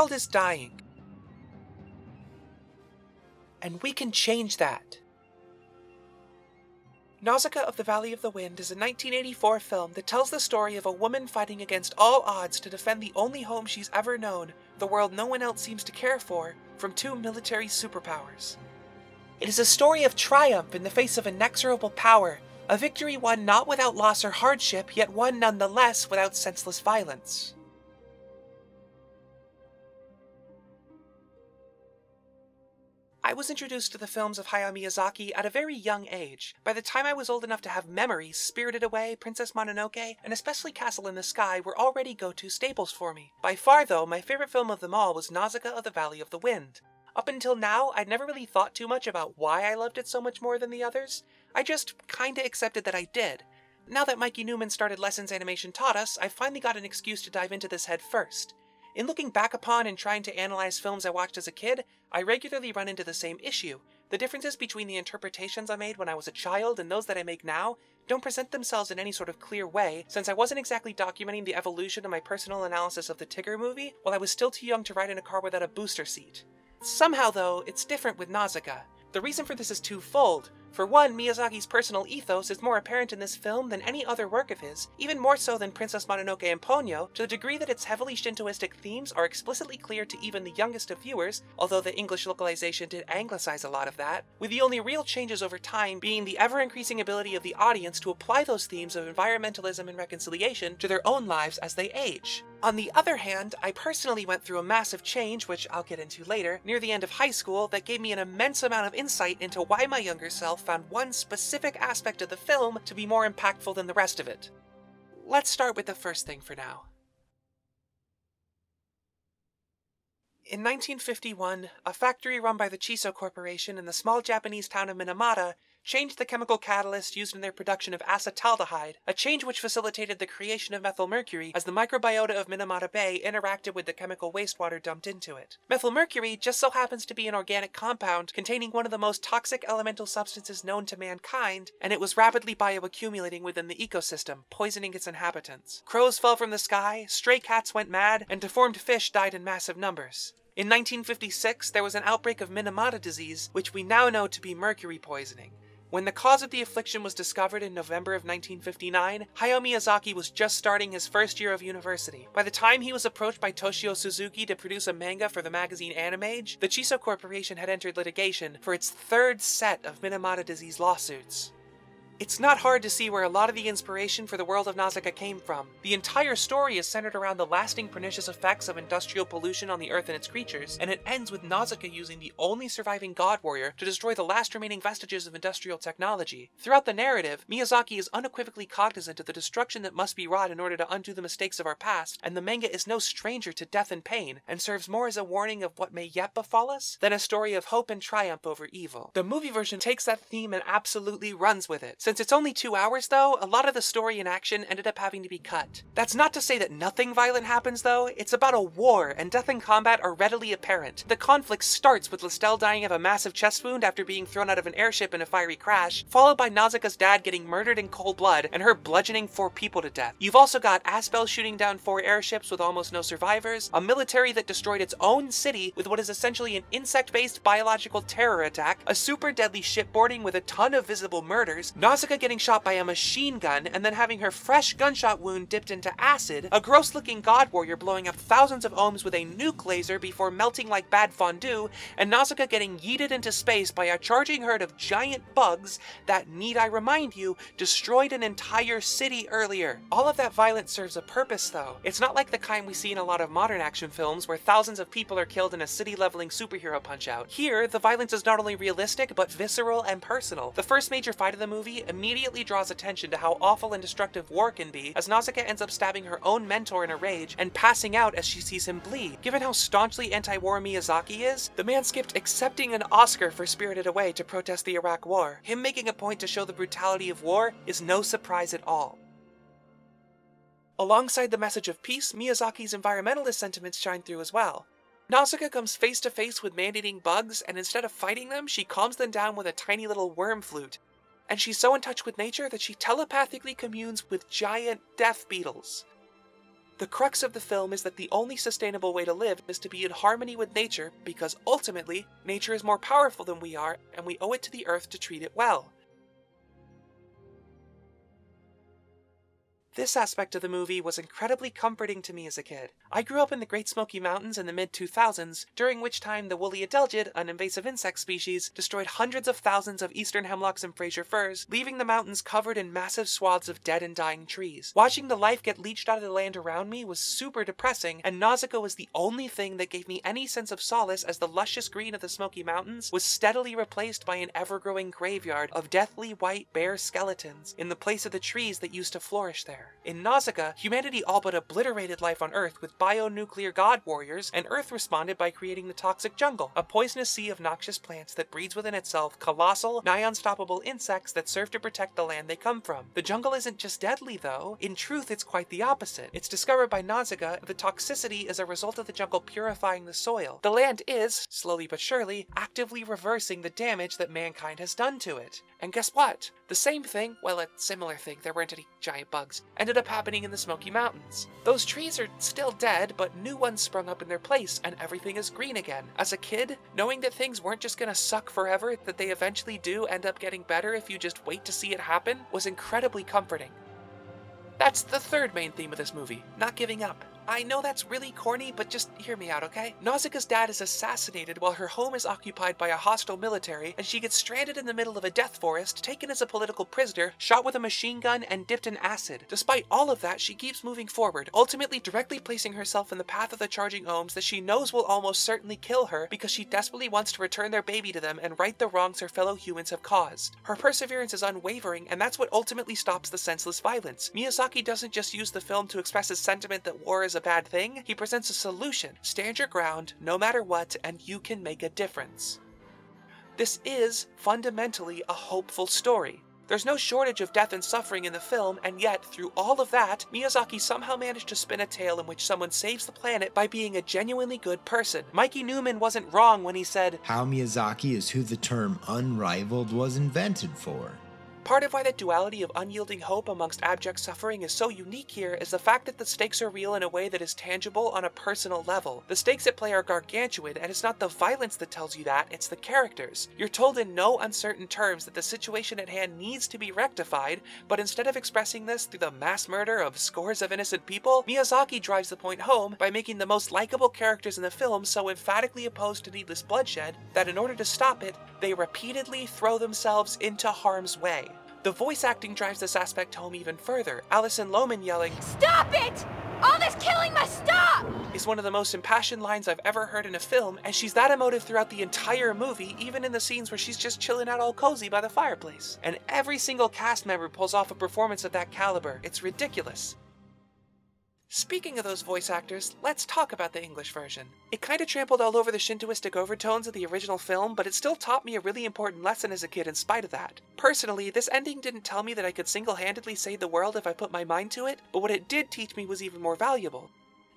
world is dying. And we can change that. Nausicaä of the Valley of the Wind is a 1984 film that tells the story of a woman fighting against all odds to defend the only home she's ever known, the world no one else seems to care for, from two military superpowers. It is a story of triumph in the face of inexorable power, a victory won not without loss or hardship, yet won nonetheless without senseless violence. I was introduced to the films of Hayao Miyazaki at a very young age. By the time I was old enough to have memories, Spirited Away, Princess Mononoke, and especially Castle in the Sky were already go-to staples for me. By far, though, my favorite film of them all was Nausicaä of the Valley of the Wind. Up until now, I'd never really thought too much about why I loved it so much more than the others. I just kinda accepted that I did. Now that Mikey Newman started Lessons Animation Taught Us, I finally got an excuse to dive into this head first. In looking back upon and trying to analyze films I watched as a kid, I regularly run into the same issue. The differences between the interpretations I made when I was a child and those that I make now don't present themselves in any sort of clear way, since I wasn't exactly documenting the evolution of my personal analysis of the Tigger movie while I was still too young to ride in a car without a booster seat. Somehow, though, it's different with Nausicaä. The reason for this is twofold. For one, Miyazaki's personal ethos is more apparent in this film than any other work of his, even more so than Princess Mononoke and Ponyo, to the degree that its heavily Shintoistic themes are explicitly clear to even the youngest of viewers, although the English localization did anglicize a lot of that, with the only real changes over time being the ever-increasing ability of the audience to apply those themes of environmentalism and reconciliation to their own lives as they age. On the other hand, I personally went through a massive change, which I'll get into later, near the end of high school that gave me an immense amount of insight into why my younger self found one specific aspect of the film to be more impactful than the rest of it. Let's start with the first thing for now. In 1951, a factory run by the Chisso Corporation in the small Japanese town of Minamata changed the chemical catalyst used in their production of acetaldehyde, a change which facilitated the creation of methylmercury as the microbiota of Minamata Bay interacted with the chemical wastewater dumped into it. Methylmercury just so happens to be an organic compound containing one of the most toxic elemental substances known to mankind, and it was rapidly bioaccumulating within the ecosystem, poisoning its inhabitants. Crows fell from the sky, stray cats went mad, and deformed fish died in massive numbers. In 1956, there was an outbreak of Minamata disease, which we now know to be mercury poisoning. When the cause of the affliction was discovered in November of 1959, Hayao Miyazaki was just starting his first year of university. By the time he was approached by Toshio Suzuki to produce a manga for the magazine Animage, the Chisso Corporation had entered litigation for its third set of Minamata disease lawsuits. It's not hard to see where a lot of the inspiration for the world of Nausicaä came from. The entire story is centered around the lasting pernicious effects of industrial pollution on the Earth and its creatures, and it ends with Nausicaä using the only surviving God Warrior to destroy the last remaining vestiges of industrial technology. Throughout the narrative, Miyazaki is unequivocally cognizant of the destruction that must be wrought in order to undo the mistakes of our past, and the manga is no stranger to death and pain, and serves more as a warning of what may yet befall us than a story of hope and triumph over evil. The movie version takes that theme and absolutely runs with it. Since it's only 2 hours, though, a lot of the story and action ended up having to be cut. That's not to say that nothing violent happens, though. It's about a war, and death and combat are readily apparent. The conflict starts with Lastelle dying of a massive chest wound after being thrown out of an airship in a fiery crash, followed by Nausicaä's dad getting murdered in cold blood and her bludgeoning 4 people to death. You've also got Asbel shooting down 4 airships with almost no survivors, a military that destroyed its own city with what is essentially an insect-based biological terror attack, a super deadly shipboarding with a ton of visible murders, Nausicaä getting shot by a machine gun and then having her fresh gunshot wound dipped into acid, a gross-looking God Warrior blowing up thousands of ohms with a nuke laser before melting like bad fondue, and Nausicaä getting yeeted into space by a charging herd of giant bugs that, need I remind you, destroyed an entire city earlier. All of that violence serves a purpose, though. It's not like the kind we see in a lot of modern action films where thousands of people are killed in a city-leveling superhero punch-out. Here, the violence is not only realistic, but visceral and personal. The first major fight of the movie immediately draws attention to how awful and destructive war can be, as Nausicaä ends up stabbing her own mentor in a rage and passing out as she sees him bleed. Given how staunchly anti-war Miyazaki is, the man skipped accepting an Oscar for Spirited Away to protest the Iraq War. Him making a point to show the brutality of war is no surprise at all. Alongside the message of peace, Miyazaki's environmentalist sentiments shine through as well. Nausicaä comes face to face with man-eating bugs, and instead of fighting them, she calms them down with a tiny little worm flute. And she's so in touch with nature that she telepathically communes with giant death beetles. The crux of the film is that the only sustainable way to live is to be in harmony with nature, because ultimately, nature is more powerful than we are, and we owe it to the earth to treat it well. This aspect of the movie was incredibly comforting to me as a kid. I grew up in the Great Smoky Mountains in the mid-2000s, during which time the woolly adelgid, an invasive insect species, destroyed hundreds of thousands of eastern hemlocks and Fraser firs, leaving the mountains covered in massive swaths of dead and dying trees. Watching the life get leached out of the land around me was super depressing, and Nausicaä was the only thing that gave me any sense of solace as the luscious green of the Smoky Mountains was steadily replaced by an ever-growing graveyard of deathly white bare skeletons in the place of the trees that used to flourish there. In Nausicaä, humanity all but obliterated life on Earth with bionuclear god warriors, and Earth responded by creating the Toxic Jungle, a poisonous sea of noxious plants that breeds within itself colossal, nigh-unstoppable insects that serve to protect the land they come from. The jungle isn't just deadly, though. In truth, it's quite the opposite. It's discovered by Nausicaä that the toxicity is a result of the jungle purifying the soil. The land is, slowly but surely, actively reversing the damage that mankind has done to it. And guess what? The same thing, well, a similar thing, there weren't any giant bugs, ended up happening in the Smoky Mountains. Those trees are still dead, but new ones sprung up in their place, and everything is green again. As a kid, knowing that things weren't just gonna suck forever, that they eventually do end up getting better if you just wait to see it happen, was incredibly comforting. That's the third main theme of this movie, not giving up. I know that's really corny, but just hear me out, okay? Nausicaä's dad is assassinated while her home is occupied by a hostile military, and she gets stranded in the middle of a death forest, taken as a political prisoner, shot with a machine gun, and dipped in acid. Despite all of that, she keeps moving forward, ultimately directly placing herself in the path of the charging Ohms that she knows will almost certainly kill her because she desperately wants to return their baby to them and right the wrongs her fellow humans have caused. Her perseverance is unwavering, and that's what ultimately stops the senseless violence. Miyazaki doesn't just use the film to express his sentiment that war is a bad thing, he presents a solution. Stand your ground, no matter what, and you can make a difference. This is, fundamentally, a hopeful story. There's no shortage of death and suffering in the film, and yet, through all of that, Miyazaki somehow managed to spin a tale in which someone saves the planet by being a genuinely good person. Mikey Newman wasn't wrong when he said, "Hayao Miyazaki is who the term unrivaled was invented for." Part of why that duality of unyielding hope amongst abject suffering is so unique here is the fact that the stakes are real in a way that is tangible on a personal level. The stakes at play are gargantuan, and it's not the violence that tells you that, it's the characters. You're told in no uncertain terms that the situation at hand needs to be rectified, but instead of expressing this through the mass murder of scores of innocent people, Miyazaki drives the point home by making the most likable characters in the film so emphatically opposed to needless bloodshed that in order to stop it, they repeatedly throw themselves into harm's way. The voice acting drives this aspect home even further. Allison Lohman yelling, "Stop it! All this killing must stop!" is one of the most impassioned lines I've ever heard in a film, and she's that emotive throughout the entire movie, even in the scenes where she's just chilling out all cozy by the fireplace. And every single cast member pulls off a performance of that caliber. It's ridiculous. Speaking of those voice actors, let's talk about the English version. It kinda trampled all over the Shintoistic overtones of the original film, but it still taught me a really important lesson as a kid in spite of that. Personally, this ending didn't tell me that I could single-handedly save the world if I put my mind to it, but what it did teach me was even more valuable.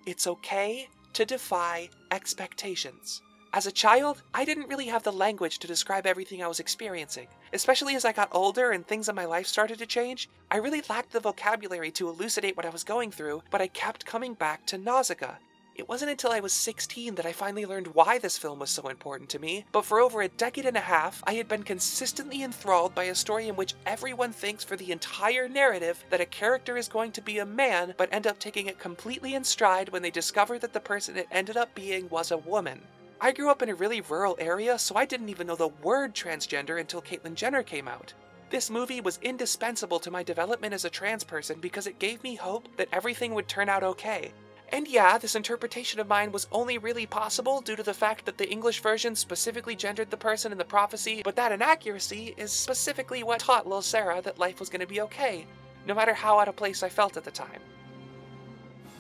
It's okay to defy expectations. As a child, I didn't really have the language to describe everything I was experiencing. Especially as I got older and things in my life started to change, I really lacked the vocabulary to elucidate what I was going through, but I kept coming back to Nausicaä. It wasn't until I was 16 that I finally learned why this film was so important to me, but for over a decade and a half, I had been consistently enthralled by a story in which everyone thinks for the entire narrative that a character is going to be a man, but end up taking it completely in stride when they discover that the person it ended up being was a woman. I grew up in a really rural area, so I didn't even know the word transgender until Caitlyn Jenner came out. This movie was indispensable to my development as a trans person because it gave me hope that everything would turn out okay. And yeah, this interpretation of mine was only really possible due to the fact that the English version specifically gendered the person in the prophecy, but that inaccuracy is specifically what taught Lil Sarah that life was going to be okay, no matter how out of place I felt at the time.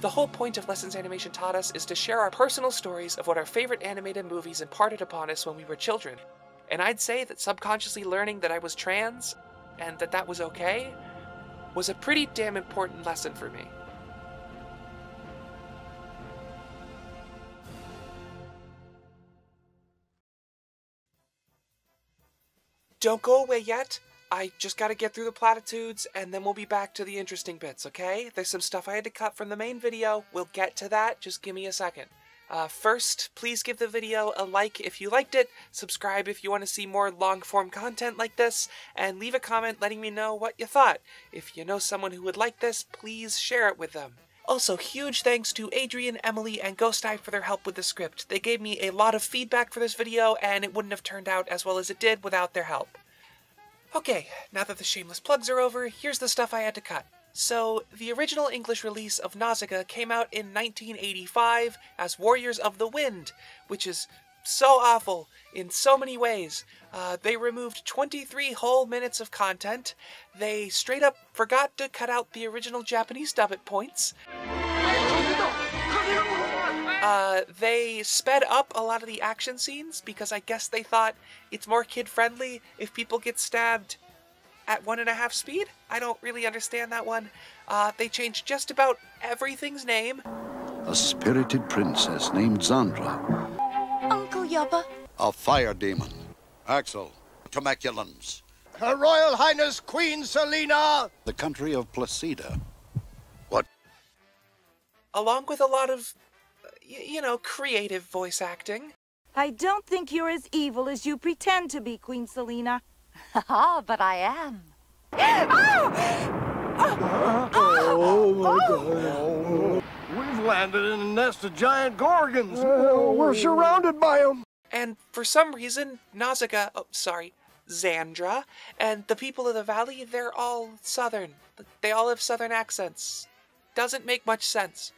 The whole point of Lessons Animation Taught Us is to share our personal stories of what our favorite animated movies imparted upon us when we were children. And I'd say that subconsciously learning that I was trans, and that that was okay, was a pretty damn important lesson for me. Don't go away yet. I just gotta get through the platitudes, and then we'll be back to the interesting bits, okay? There's some stuff I had to cut from the main video. We'll get to that. Just give me a second. First, please give the video a like if you liked it, subscribe if you want to see more long-form content like this, and leave a comment letting me know what you thought. If you know someone who would like this, please share it with them. Also, huge thanks to Adrian, Emily, and Ghost Eye for their help with the script. They gave me a lot of feedback for this video, and it wouldn't have turned out as well as it did without their help. Okay, now that the shameless plugs are over, here's the stuff I had to cut. So, the original English release of Nausicaä came out in 1985 as Warriors of the Wind, which is so awful in so many ways. They removed 23 whole minutes of content. They straight up forgot to cut out the original Japanese dub at points. They sped up a lot of the action scenes because I guess they thought it's more kid-friendly if people get stabbed at 1.5 speed? I don't really understand that one. They changed just about everything's name. A spirited princess named Xandra. Uncle Yubba. A fire demon. Axel. Tomeculans. Her Royal Highness Queen Selena. The country of Placida. What? Along with a lot of you know, creative voice acting. I don't think you're as evil as you pretend to be, Queen Selena. Haha, but I am. Oh my God. We've landed in a nest of giant gorgons. We're surrounded by them. And for some reason, Nausicaä, oh, sorry, Xandra, and the people of the valley, they're all southern. They all have southern accents. Doesn't make much sense.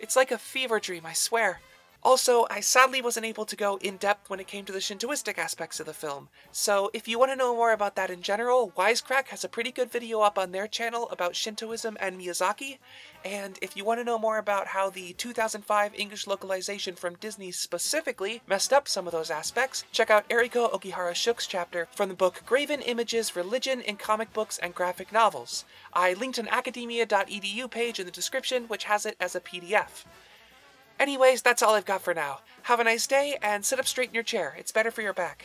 It's like a fever dream, I swear. Also, I sadly wasn't able to go in-depth when it came to the Shintoistic aspects of the film, so if you want to know more about that in general, Wisecrack has a pretty good video up on their channel about Shintoism and Miyazaki, and if you want to know more about how the 2005 English localization from Disney specifically messed up some of those aspects, check out Eriko Okihara Shook's chapter from the book Graven Images, Religion in Comic Books and Graphic Novels. I linked an academia.edu page in the description which has it as a PDF. Anyways, that's all I've got for now. Have a nice day, and sit up straight in your chair. It's better for your back.